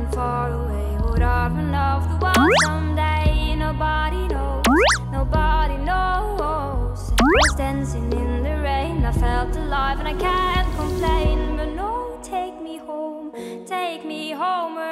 and far away. Hold on and off the wall someday. Nobody knows, nobody knows. I was dancing in the rain, I felt alive and I can't complain. But no, take me home, take me home.